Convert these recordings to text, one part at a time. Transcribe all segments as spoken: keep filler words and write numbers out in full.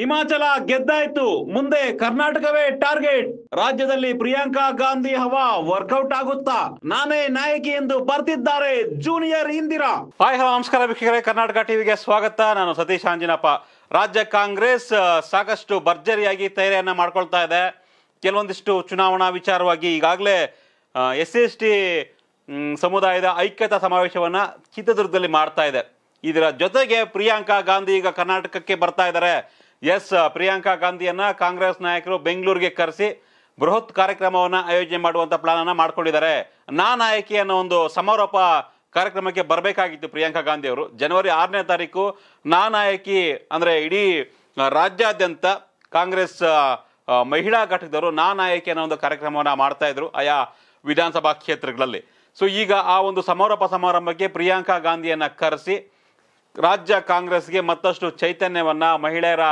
ಹಿಮಾಚಲ ಗೆದ್ದಾಯಿತು, ಮುಂದೆ ಕರ್ನಾಟಕವೇ ಟಾರ್ಗೆಟ್. ರಾಜ್ಯದಲ್ಲಿ ಪ್ರಿಯಾಂಕಾ ಗಾಂಧಿ ಹವಾ ವರ್ಕೌಟ್ ಆಗುತ್ತಾ? ನಾನೇ ನಾಯಕಿ ಎಂದು ಬರ್ತಿದ್ದಾರೆ ಜೂನಿಯರ್ ಇಂದಿರಾ. ಹಾಯ್, ಹಲೋ, ನಮಸ್ಕಾರ ವೀಕ್ಷಕರೇ, ಕರ್ನಾಟಕ ಟಿವಿಗೆ ಸ್ವಾಗತ. ನಾನು ಸತೀಶ್ ಆಂಜಿನಪ್ಪ. ರಾಜ್ಯ ಕಾಂಗ್ರೆಸ್ ಸಾಕಷ್ಟು ಭರ್ಜರಿಯಾಗಿ ತಯಾರಿಯನ್ನ ಮಾಡ್ಕೊಳ್ತಾ ಇದೆ. ಕೆಲವೊಂದಿಷ್ಟು ಚುನಾವಣಾ ವಿಚಾರವಾಗಿ ಈಗಾಗಲೇ ಎಸ್ ಸಿ ಎಸ್ ಟಿ ಸಮುದಾಯದ ಐಕ್ಯತಾ ಸಮಾವೇಶವನ್ನ ಚಿತ್ರದುರ್ಗದಲ್ಲಿ ಮಾಡ್ತಾ ಇದೆ. ಇದರ ಜೊತೆಗೆ ಪ್ರಿಯಾಂಕಾ ಗಾಂಧಿ ಈಗ ಕರ್ನಾಟಕಕ್ಕೆ ಬರ್ತಾ ಇದ್ದಾರೆ. ಎಸ್, ಪ್ರಿಯಾಂಕಾ ಗಾಂಧಿಯನ್ನ ಕಾಂಗ್ರೆಸ್ ನಾಯಕರು ಬೆಂಗಳೂರಿಗೆ ಕರೆಸಿ ಬೃಹತ್ ಕಾರ್ಯಕ್ರಮವನ್ನು ಆಯೋಜನೆ ಮಾಡುವಂಥ ಪ್ಲಾನ್ ಅನ್ನ ಮಾಡ್ಕೊಂಡಿದ್ದಾರೆ. ನಾ ನಾಯಕಿ ಅನ್ನೋ ಒಂದು ಸಮಾರೋಪ ಕಾರ್ಯಕ್ರಮಕ್ಕೆ ಬರಬೇಕಾಗಿತ್ತು ಪ್ರಿಯಾಂಕಾ ಗಾಂಧಿ ಅವರು. ಜನವರಿ ಆರನೇ ತಾರೀಕು ನಾ ನಾಯಕಿ ಅಂದ್ರೆ ಇಡೀ ರಾಜ್ಯಾದ್ಯಂತ ಕಾಂಗ್ರೆಸ್ ಮಹಿಳಾ ಘಟಕದವರು ನಾ ನಾಯಕಿ ಅನ್ನೋ ಒಂದು ಕಾರ್ಯಕ್ರಮವನ್ನು ಮಾಡ್ತಾ ಇದ್ರು ಆಯಾ ವಿಧಾನಸಭಾ ಕ್ಷೇತ್ರಗಳಲ್ಲಿ. ಸೊ ಈಗ ಆ ಒಂದು ಸಮಾರೋಪ ಸಮಾರಂಭಕ್ಕೆ ಪ್ರಿಯಾಂಕಾ ಗಾಂಧಿಯನ್ನ ಕರೆಸಿ ರಾಜ್ಯ ಕಾಂಗ್ರೆಸ್ಗೆ ಮತ್ತಷ್ಟು ಚೈತನ್ಯವನ್ನು, ಮಹಿಳೆಯರ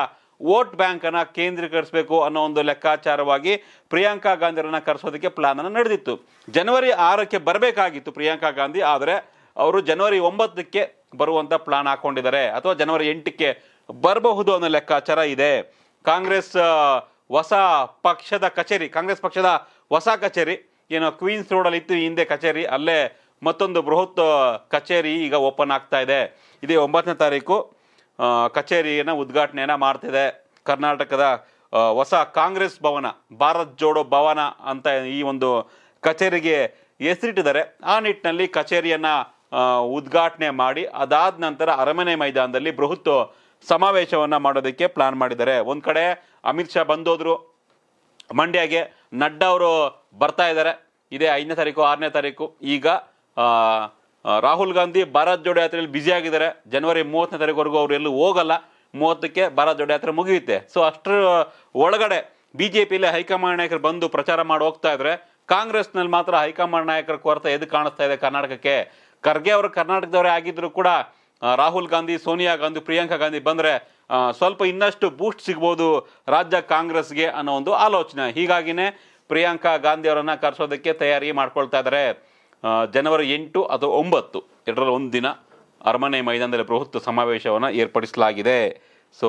ವೋಟ್ ಬ್ಯಾಂಕನ್ನು ಕೇಂದ್ರೀಕರಿಸಬೇಕು ಅನ್ನೋ ಒಂದು ಲೆಕ್ಕಾಚಾರವಾಗಿ ಪ್ರಿಯಾಂಕಾ ಗಾಂಧಿಯವರನ್ನು ಕರೆಸೋದಕ್ಕೆ ಪ್ಲಾನನ್ನು ನಡೆದಿತ್ತು. ಜನವರಿ ಆರಕ್ಕೆ ಬರಬೇಕಾಗಿತ್ತು ಪ್ರಿಯಾಂಕಾ ಗಾಂಧಿ, ಆದರೆ ಅವರು ಜನವರಿ ಒಂಬತ್ತಕ್ಕೆ ಬರುವಂಥ ಪ್ಲಾನ್ ಹಾಕ್ಕೊಂಡಿದ್ದಾರೆ, ಅಥವಾ ಜನವರಿ ಎಂಟಕ್ಕೆ ಬರಬಹುದು ಅನ್ನೋ ಲೆಕ್ಕಾಚಾರ ಇದೆ. ಕಾಂಗ್ರೆಸ್ ಹೊಸ ಪಕ್ಷದ ಕಚೇರಿ, ಕಾಂಗ್ರೆಸ್ ಪಕ್ಷದ ಹೊಸ ಕಚೇರಿ ಏನೋ ಕ್ವೀನ್ಸ್ ರೋಡಲ್ಲಿ ಇತ್ತು ಹಿಂದೆ ಕಚೇರಿ, ಅಲ್ಲೇ ಮತ್ತೊಂದು ಬೃಹತ್ ಕಚೇರಿ ಈಗ ಓಪನ್ ಆಗ್ತಾ ಇದೆ. ಇದೇ ಒಂಬತ್ತನೇ ತಾರೀಕು ಕಚೇರಿಯನ್ನು ಉದ್ಘಾಟನೆಯನ್ನು ಮಾಡ್ತಿದೆ. ಕರ್ನಾಟಕದ ಹೊಸ ಕಾಂಗ್ರೆಸ್ ಭವನ, ಭಾರತ್ ಜೋಡೋ ಭವನ ಅಂತ ಈ ಒಂದು ಕಚೇರಿಗೆ ಹೆಸರಿಟ್ಟಿದ್ದಾರೆ. ಆ ನಿಟ್ಟಿನಲ್ಲಿ ಕಚೇರಿಯನ್ನು ಉದ್ಘಾಟನೆ ಮಾಡಿ ಅದಾದ ನಂತರ ಅರಮನೆ ಮೈದಾನದಲ್ಲಿ ಬೃಹತ್ ಸಮಾವೇಶವನ್ನು ಮಾಡೋದಕ್ಕೆ ಪ್ಲಾನ್ ಮಾಡಿದ್ದಾರೆ. ಒಂದು ಕಡೆ ಅಮಿತ್ ಶಾ ಬಂದೋದ್ರು ಮಂಡ್ಯಗೆ, ನಡ್ಡಾ ಅವರು ಬರ್ತಾ ಇದ್ದಾರೆ ಇದೇ ಐದನೇ ತಾರೀಕು ಆರನೇ ತಾರೀಕು. ಈಗ ರಾಹುಲ್ ಗಾಂಧಿ ಭಾರತ್ ಜೋಡೋ ಯಾತ್ರೆಯಲ್ಲಿ ಬ್ಯುಸಿಯಾಗಿದ್ದಾರೆ. ಜನವರಿ ಮೂವತ್ತನೇ ತಾರೀಕುವರೆಗೂ ಅವರು ಎಲ್ಲೂ ಹೋಗಲ್ಲ, ಮೂವತ್ತಕ್ಕೆ ಭಾರತ್ ಜೋಡೋ ಯಾತ್ರೆ ಮುಗಿಯುತ್ತೆ. ಸೊ ಅಷ್ಟರ ಒಳಗಡೆ ಬಿ ಜೆ ಪಿಯಲ್ಲಿ ಹೈಕಮಾಂಡ್ ನಾಯಕರು ಬಂದು ಪ್ರಚಾರ ಮಾಡಿ ಹೋಗ್ತಾ ಇದ್ರೆ, ಕಾಂಗ್ರೆಸ್ನಲ್ಲಿ ಮಾತ್ರ ಹೈಕಮಾಂಡ್ ನಾಯಕರ ಕೊರತೆ ಎದು ಕಾಣಿಸ್ತಾ ಇದೆ ಕರ್ನಾಟಕಕ್ಕೆ. ಖರ್ಗೆ ಅವರು ಕರ್ನಾಟಕದವರೇ ಆಗಿದ್ರು ಕೂಡ ರಾಹುಲ್ ಗಾಂಧಿ, ಸೋನಿಯಾ ಗಾಂಧಿ, ಪ್ರಿಯಾಂಕಾ ಗಾಂಧಿ ಬಂದರೆ ಸ್ವಲ್ಪ ಇನ್ನಷ್ಟು ಬೂಸ್ಟ್ ಸಿಗ್ಬೋದು ರಾಜ್ಯ ಕಾಂಗ್ರೆಸ್ಗೆ ಅನ್ನೋ ಒಂದು ಆಲೋಚನೆ. ಹೀಗಾಗಿನೇ ಪ್ರಿಯಾಂಕಾ ಗಾಂಧಿ ಅವರನ್ನು ಕರೆಸೋದಕ್ಕೆ ತಯಾರಿ ಮಾಡ್ಕೊಳ್ತಾ ಇದ್ದಾರೆ. ಜನವರಿ ಎಂಟು ಅಥವಾ ಒಂಬತ್ತು ಎರಡರಲ್ಲಿ ಒಂದು ದಿನ ಅರಮನೆ ಮೈದಾನದಲ್ಲಿ ಬೃಹತ್ ಸಮಾವೇಶವನ್ನು ಏರ್ಪಡಿಸಲಾಗಿದೆ. ಸೊ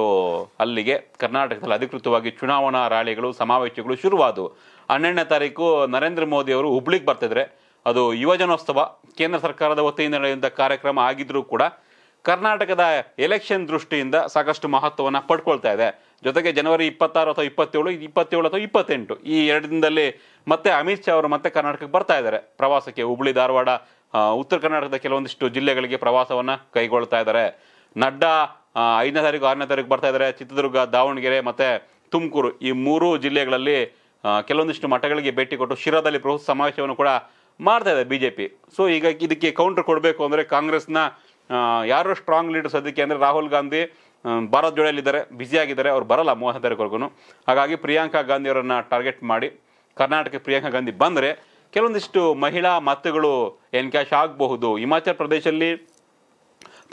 ಅಲ್ಲಿಗೆ ಕರ್ನಾಟಕದಲ್ಲಿ ಅಧಿಕೃತವಾಗಿ ಚುನಾವಣಾ ರ್ಯಾಲಿಗಳು, ಸಮಾವೇಶಗಳು ಶುರುವಾದವು. ಹನ್ನೆರಡನೇ ತಾರೀಕು ನರೇಂದ್ರ ಮೋದಿ ಅವರು ಹುಬ್ಳಿಗೆ ಬರ್ತಿದ್ರೆ, ಅದು ಯುವಜನೋತ್ಸವ ಕೇಂದ್ರ ಸರ್ಕಾರದ ವತಿಯಿಂದ ನಡೆಯುವಂಥ ಕಾರ್ಯಕ್ರಮ ಆಗಿದ್ರೂ ಕೂಡ ಕರ್ನಾಟಕದ ಎಲೆಕ್ಷನ್ ದೃಷ್ಟಿಯಿಂದ ಸಾಕಷ್ಟು ಮಹತ್ವವನ್ನು ಪಡ್ಕೊಳ್ತಾ ಇದೆ. ಜೊತೆಗೆ ಜನವರಿ ಇಪ್ಪತ್ತಾರು ಅಥವಾ ಇಪ್ಪತ್ತೇಳು ಇಪ್ಪತ್ತೇಳು ಅಥವಾ ಇಪ್ಪತ್ತೆಂಟು ಈ ಎರಡು ದಿನದಲ್ಲಿ ಮತ್ತೆ ಅಮಿತ್ ಶಾ ಅವರು ಮತ್ತೆ ಕರ್ನಾಟಕಕ್ಕೆ ಬರ್ತಾ ಇದ್ದಾರೆ ಪ್ರವಾಸಕ್ಕೆ. ಹುಬ್ಳಿ, ಧಾರವಾಡ, ಉತ್ತರ ಕರ್ನಾಟಕದ ಕೆಲವೊಂದಿಷ್ಟು ಜಿಲ್ಲೆಗಳಿಗೆ ಪ್ರವಾಸವನ್ನು ಕೈಗೊಳ್ತಾ ಇದ್ದಾರೆ. ನಡ್ಡಾ ಐದನೇ ತಾರೀಕು ಆರನೇ ತಾರೀಕು ಬರ್ತಾ ಇದ್ದಾರೆ. ಚಿತ್ರದುರ್ಗ, ದಾವಣಗೆರೆ ಮತ್ತು ತುಮಕೂರು ಈ ಮೂರು ಜಿಲ್ಲೆಗಳಲ್ಲಿ ಕೆಲವೊಂದಿಷ್ಟು ಮಠಗಳಿಗೆ ಭೇಟಿ ಕೊಟ್ಟು ಶಿರಾದಲ್ಲಿ ಬೃಹತ್ ಸಮಾವೇಶವನ್ನು ಕೂಡ ಮಾಡ್ತಾ ಇದೆ ಬಿ ಜೆ ಪಿ. ಸೊ ಈಗ ಇದಕ್ಕೆ ಕೌಂಟರ್ ಕೊಡಬೇಕು ಅಂದರೆ ಕಾಂಗ್ರೆಸ್ನ ಯಾರು ಸ್ಟ್ರಾಂಗ್ ಲೀಡರ್ಸ್ ಅದಕ್ಕೆ ಅಂದರೆ ರಾಹುಲ್ ಗಾಂಧಿ ಭಾರತ್ ಜೋಡೋದಲ್ಲಿದ್ದಾರೆ, ಬ್ಯುಸಿಯಾಗಿದ್ದಾರೆ, ಅವ್ರು ಬರಲ್ಲ ಮೂವತ್ತನೇ ತಾರೀಕುವರೆಗೂ. ಹಾಗಾಗಿ ಪ್ರಿಯಾಂಕಾ ಗಾಂಧಿಯವರನ್ನು ಟಾರ್ಗೆಟ್ ಮಾಡಿ ಕರ್ನಾಟಕಕ್ಕೆ ಪ್ರಿಯಾಂಕಾ ಗಾಂಧಿ ಬಂದರೆ ಕೆಲವೊಂದಿಷ್ಟು ಮಹಿಳಾ ಮತಗಳು ಎನ್ಕ್ಯಾಶ್ ಆಗಬಹುದು. ಹಿಮಾಚಲ ಪ್ರದೇಶದಲ್ಲಿ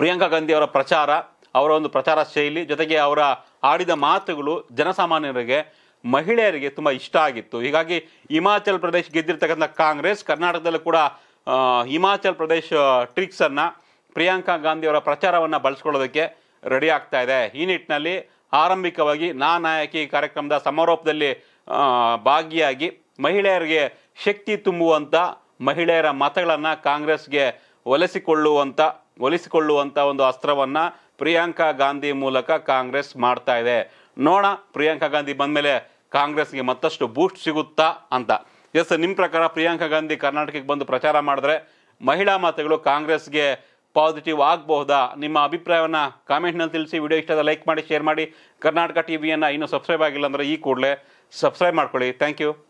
ಪ್ರಿಯಾಂಕಾ ಗಾಂಧಿ ಅವರ ಪ್ರಚಾರ, ಅವರ ಒಂದು ಪ್ರಚಾರ ಶೈಲಿ, ಜೊತೆಗೆ ಅವರ ಆಡಿದ ಮಾತುಗಳು ಜನಸಾಮಾನ್ಯರಿಗೆ, ಮಹಿಳೆಯರಿಗೆ ತುಂಬ ಇಷ್ಟ ಆಗಿತ್ತು. ಹೀಗಾಗಿ ಹಿಮಾಚಲ ಪ್ರದೇಶ ಗೆದ್ದಿರ್ತಕ್ಕಂಥ ಕಾಂಗ್ರೆಸ್ ಕರ್ನಾಟಕದಲ್ಲೂ ಕೂಡ ಹಿಮಾಚಲ ಪ್ರದೇಶ ಟ್ರಿಕ್ಸನ್ನು, ಪ್ರಿಯಾಂಕಾ ಗಾಂಧಿಯವರ ಪ್ರಚಾರವನ್ನು ಬಳಸ್ಕೊಳ್ಳೋದಕ್ಕೆ ರೆಡಿ ಆಗ್ತಾ ಇದೆ. ಈ ನಿಟ್ಟಿನಲ್ಲಿ ಆರಂಭಿಕವಾಗಿ ನಾ ನಾಯಕಿ ಕಾರ್ಯಕ್ರಮದ ಸಮಾರೋಪದಲ್ಲಿ ಭಾಗಿಯಾಗಿ ಮಹಿಳೆಯರಿಗೆ ಶಕ್ತಿ ತುಂಬುವಂಥ, ಮಹಿಳೆಯರ ಮತಗಳನ್ನು ಕಾಂಗ್ರೆಸ್ಗೆ ಒಲಿಸಿಕೊಳ್ಳುವಂಥ ಒಲಿಸಿಕೊಳ್ಳುವಂಥ ಒಂದು ಅಸ್ತ್ರವನ್ನು ಪ್ರಿಯಾಂಕಾ ಗಾಂಧಿ ಮೂಲಕ ಕಾಂಗ್ರೆಸ್ ಮಾಡ್ತಾ ಇದೆ. ನೋಡ, ಪ್ರಿಯಾಂಕಾ ಗಾಂಧಿ ಬಂದಮೇಲೆ ಕಾಂಗ್ರೆಸ್ಗೆ ಮತ್ತಷ್ಟು ಬೂಸ್ಟ್ ಸಿಗುತ್ತಾ ಅಂತ. ಎಸ್, ನಿಮ್ಮ ಪ್ರಕಾರ ಪ್ರಿಯಾಂಕಾ ಗಾಂಧಿ ಕರ್ನಾಟಕಕ್ಕೆ ಬಂದು ಪ್ರಚಾರ ಮಾಡಿದ್ರೆ ಮಹಿಳಾ ಮತಗಳು ಕಾಂಗ್ರೆಸ್ಗೆ ಪಾಸಿಟಿವ್ ಆಗಬಹುದಾ? ನಿಮ್ಮ ಅಭಿಪ್ರಾಯವನ್ನು ಕಾಮೆಂಟ್ನಲ್ಲಿ ತಿಳಿಸಿ. ವಿಡಿಯೋ ಇಷ್ಟ ಆದರೆ ಲೈಕ್ ಮಾಡಿ, ಶೇರ್ ಮಾಡಿ. ಕರ್ನಾಟಕ ಟಿವಿಯನ್ನು ಇನ್ನೂ ಸಬ್ಸ್ಕ್ರೈಬ್ ಆಗಿಲ್ಲ ಅಂದರೆ ಈ ಕೂಡಲೇ ಸಬ್ಸ್ಕ್ರೈಬ್ ಮಾಡ್ಕೊಳ್ಳಿ. Thank you.